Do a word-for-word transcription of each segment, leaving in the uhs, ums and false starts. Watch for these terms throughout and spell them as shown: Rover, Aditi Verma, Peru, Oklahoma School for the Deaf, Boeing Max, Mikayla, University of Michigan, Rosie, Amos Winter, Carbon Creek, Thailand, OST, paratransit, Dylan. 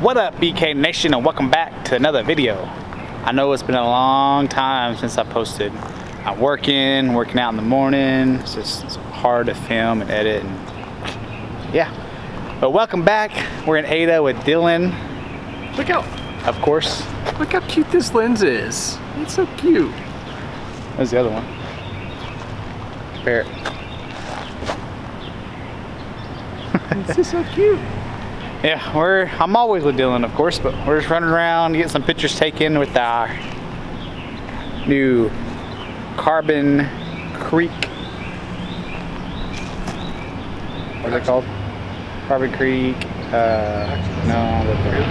What up, B K Nation, and welcome back to another video. I know it's been a long time since I posted. I'm working, working out in the morning. It's just it's hard to film and edit. And yeah, but welcome back. We're in Ada with Dylan. Look out! Of course. Look how cute this lens is. It's so cute. Where's the other one? Bear. This is so cute. Yeah, we're, I'm always with Dylan, of course, but we're just running around, get some pictures taken with our new Carbon Creek. What's it called? Carbon Creek. Uh, no, that's weird.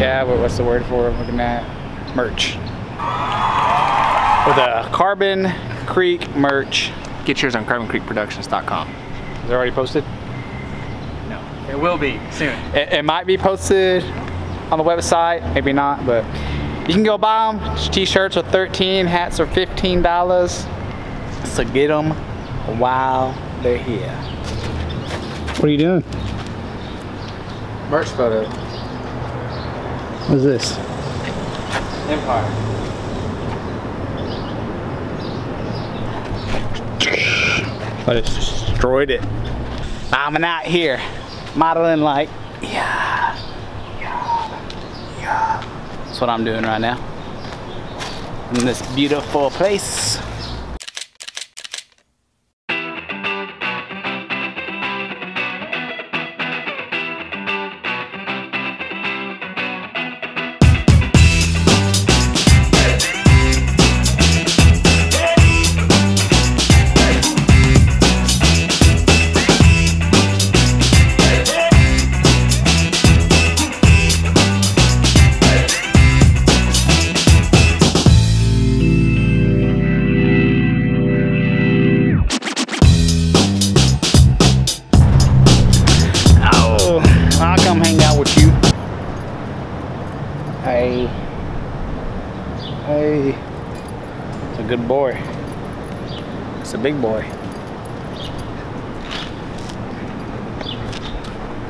Yeah, but what's the word for it? I'm looking at merch. With a Carbon Creek merch. Get yours on carbon creek productions dot com. Is it already posted? It will be soon. It, it might be posted on the website, maybe not, but you can go buy them. T-shirts are thirteen dollars, hats are fifteen dollars. So get them while they're here. What are you doing? Merch photo. What is this? Empire. I just destroyed it. I'm not here. Modeling like, yeah, yeah, yeah. That's what I'm doing right now in this beautiful place. Hey, it's a good boy. It's a big boy.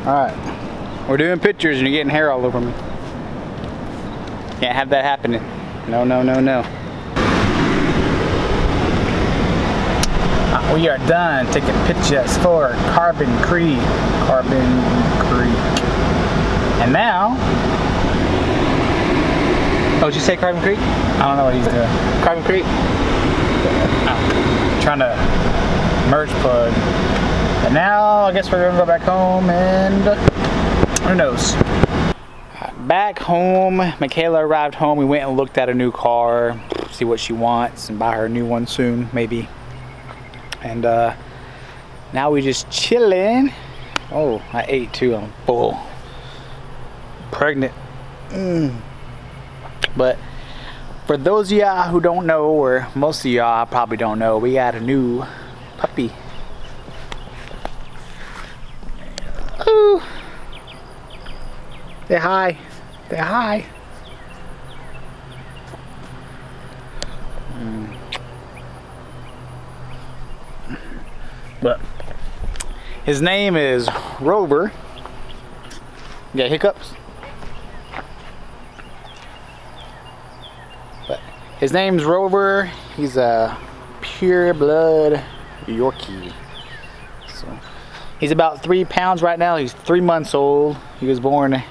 Alright, we're doing pictures and you're getting hair all over me. Can't have that happening. No, no, no, no. Uh, we are done taking pictures for Carbon Creek. Carbon Creek. And now... Oh, did you say Carbon Creek? I don't know what he's doing. Carbon Creek? Oh, trying to merge plug. And now I guess we're gonna go back home and who knows. Back home, Mikayla arrived home. We went and looked at a new car, see what she wants and buy her a new one soon, maybe. And uh, now we just chilling. Oh, I ate too, I'm full. Pregnant. Mm. But for those of y'all who don't know, or most of y'all probably don't know, we got a new puppy. Ooh. Say hi. Say hi. Mm. But his name is Rover. You got hiccups? His name's Rover. He's a pure blood Yorkie. So he's about three pounds right now. He's three months old. He was born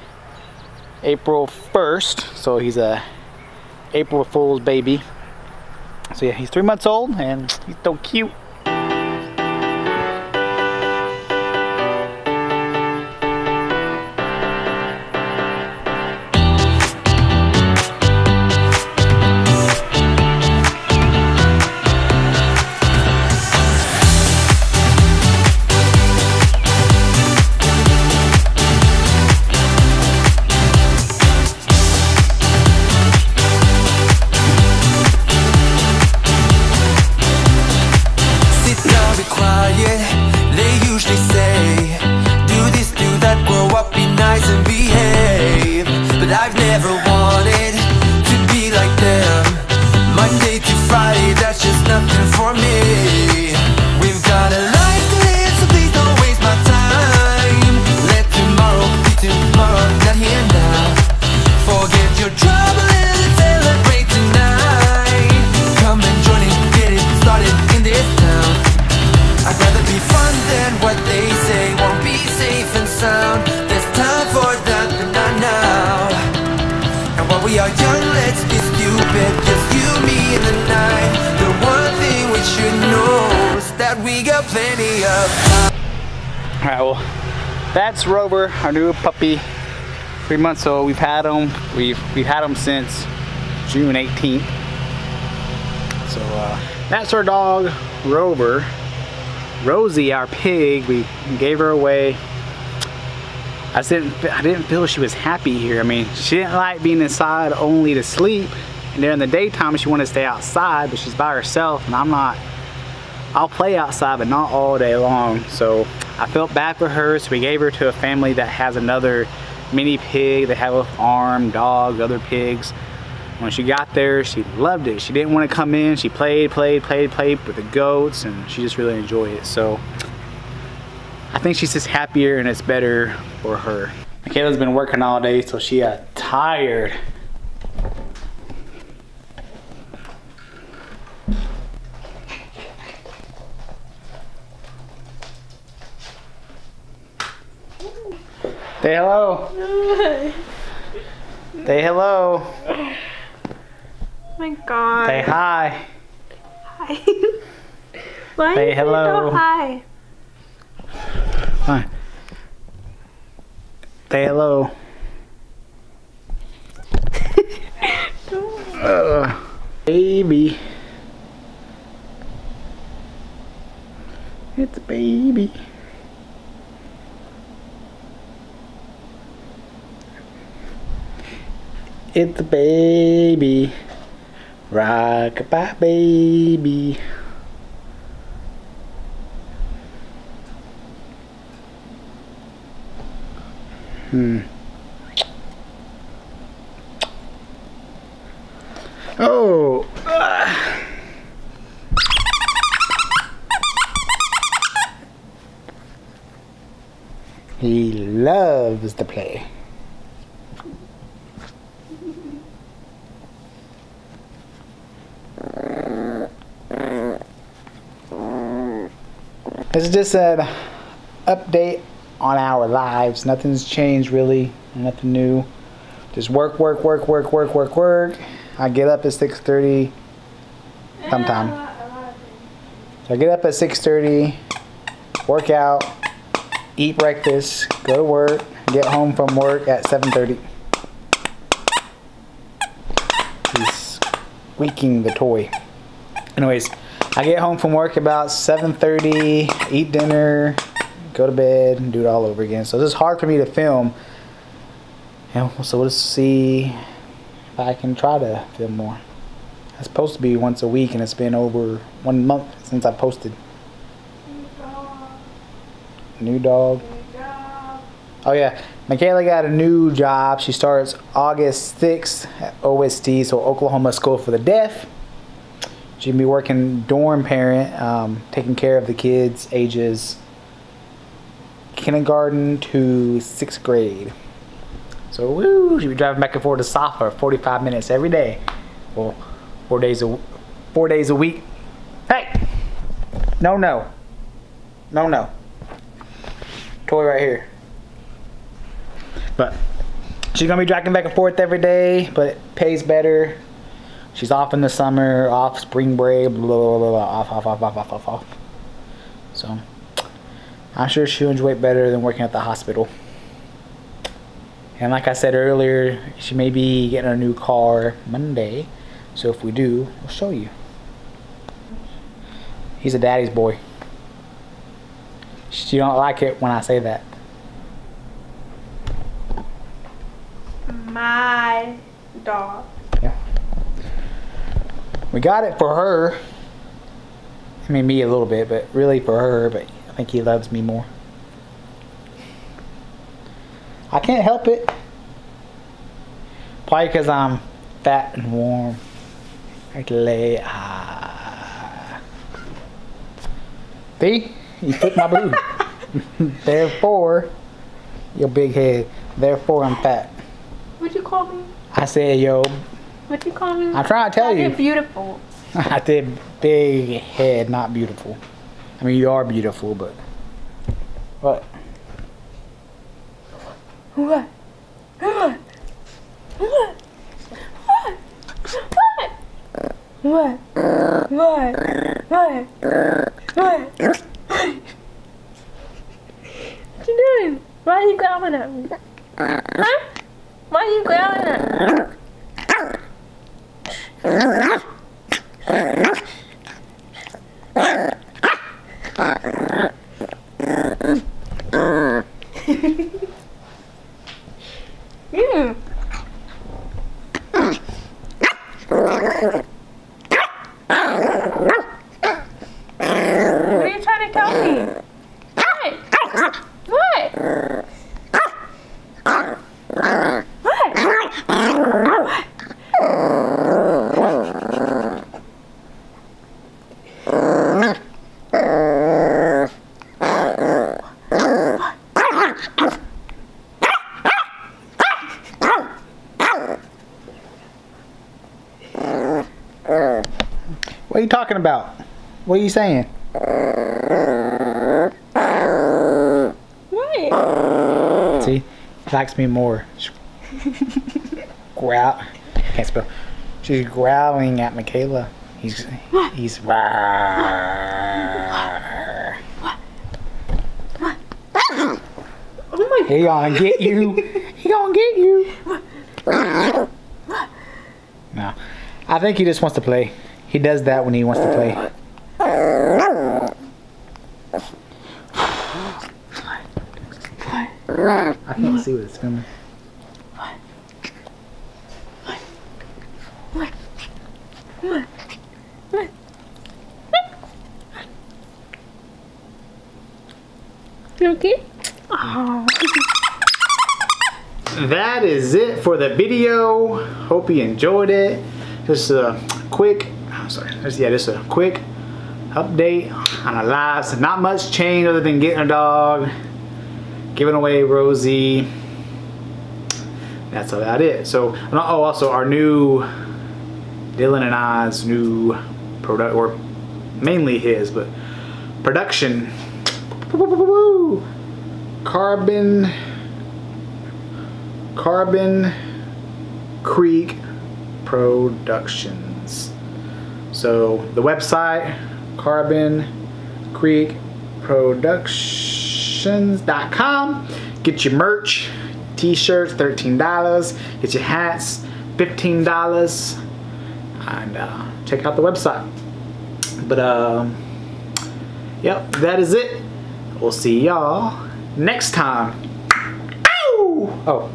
April first, so he's a April Fool's baby. So yeah, he's three months old and he's so cute. hurry up. All right, well, that's Rover, our new puppy, three months old. We've had him. We've we've had him since June eighteenth. So uh, that's our dog, Rover. Rosie, our pig, we gave her away. I didn't, I didn't feel she was happy here. I mean, she didn't like being inside only to sleep. And during the daytime, she wanted to stay outside, but she's by herself, and I'm not, I'll play outside, but not all day long. So I felt bad for her, so we gave her to a family that has another mini pig. They have a farm, dogs, other pigs. When she got there, she loved it. She didn't want to come in. She played, played, played, played with the goats, and she just really enjoyed it. So I think she's just happier, and it's better for her. Mikayla's been working all day, so she got tired. Say hello. Say hello. Oh my God. Say hi. Hi. Why say hello. Hi. Hi. Say hello. uh, baby. It's a baby. It's a baby. Rock-a-bye, baby. Hmm. Oh. Ugh. He loves to play. This is just an update on our lives. Nothing's changed really, nothing new. Just work, work, work, work, work, work, work. I get up at six thirty sometime. So I get up at six thirty, work out, eat breakfast, go to work, get home from work at seven thirty. He's squeaking the toy. Anyways. I get home from work about seven thirty, eat dinner, go to bed, and do it all over again. So this is hard for me to film. And so let's see if I can try to film more. It's supposed to be once a week, and it's been over one month since I posted. New dog. New dog. New job. Oh yeah, Mikayla got a new job. She starts August sixth at O S T, so Oklahoma School for the Deaf. She'd be working dorm parent, um, taking care of the kids ages kindergarten to sixth grade. So woo, she'd be driving back and forth to Soffa forty-five minutes every day. Well, four days a four days a week. Hey, no, no, no, no. Toy right here. But she's gonna be driving back and forth every day, but it pays better. She's off in the summer, off spring break, blah, blah, blah, blah, off, off, off, off, off, off, off. So, I'm sure she'll enjoy it better than working at the hospital. And like I said earlier, she may be getting a new car Monday. So if we do, we'll show you. He's a daddy's boy. She don't like it when I say that. My dog. We got it for her. I mean, me a little bit, but really for her, but I think he loves me more. I can't help it. Probably because I'm fat and warm. Like lay, ah. See? You took my boob. Therefore, your big head. Therefore, I'm fat. What'd you call me? I said, yo. What you call me? I'm trying to tell I you. I did beautiful. I did big head, not beautiful. I mean, you are beautiful, but. What? What? What? What? What? What? What? What? What? What? Why are you growling at me? Huh? Why are you growling at me? Yeah. What are you trying to tell me? What are you talking about? What are you saying? What? See? She likes me more. Growl. Can't spell. She's growling at Mikayla. He's what? He's wow. What? What? What? Oh my God. He gonna get you. He gonna get you. What? What? No. I think he just wants to play. He does that when he wants to play. I can't see what it's coming. What? What? What? What? What? You okay? Oh. That is it for the video. Hope you enjoyed it. Just a quick Sorry. Yeah, just a quick update on our lives. Not much change other than getting a dog, giving away Rosie. That's about it. So, and oh, also our new Dylan and I's new product, or mainly his, but production. Carbon, Carbon Creek Productions. So the website, Carbon Creek Productions dot com. Get your merch, t-shirts, thirteen dollars. Get your hats, fifteen dollars. And uh, check out the website. But, um, yep, that is it. We'll see y'all next time. Ow! Oh,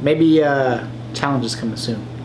maybe uh, challenges coming soon.